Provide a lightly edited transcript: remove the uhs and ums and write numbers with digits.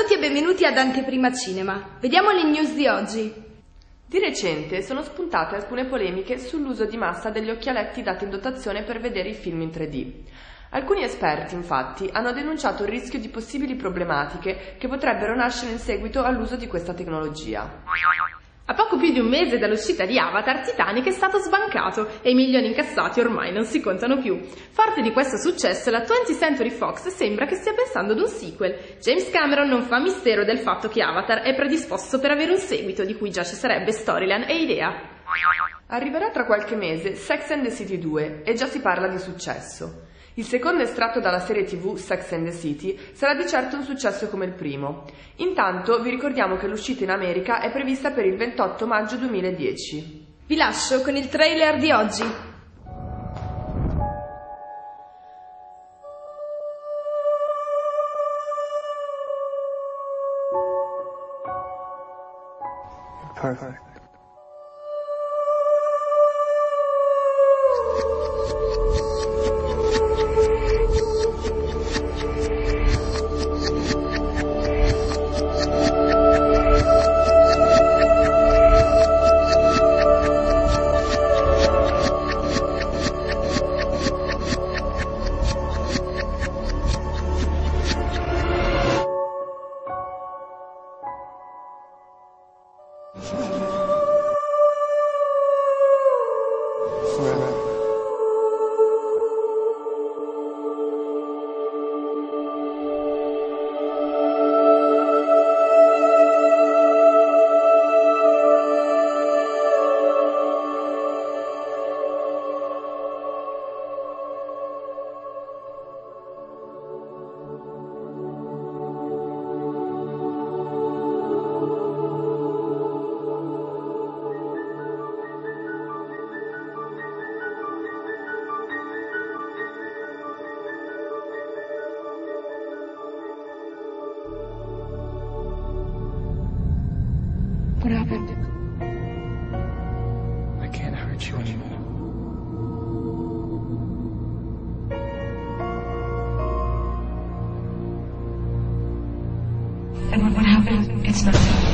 tutti e benvenuti ad Anteprima Cinema. Vediamo le news di oggi. Di recente sono spuntate alcune polemiche sull'uso di massa degli occhialetti dati in dotazione per vedere i film in 3D. Alcuni esperti, infatti, hanno denunciato il rischio di possibili problematiche che potrebbero nascere in seguito all'uso di questa tecnologia. A poco più di un mese dall'uscita di Avatar, Titanic è stato sbancato e i milioni incassati ormai non si contano più. Forte di questo successo, la 20th Century Fox sembra che stia pensando ad un sequel. James Cameron non fa mistero del fatto che Avatar è predisposto per avere un seguito, di cui già ci sarebbe storyline e idea. Arriverà tra qualche mese Sex and the City 2 e già si parla di successo. Il secondo estratto dalla serie TV Sex and the City sarà di certo un successo come il primo. Intanto vi ricordiamo che l'uscita in America è prevista per il 28 maggio 2010. Vi lascio con il trailer di oggi. Perfect. Forever. What happened? I can't hurt you anymore. And what happened? It's nothing.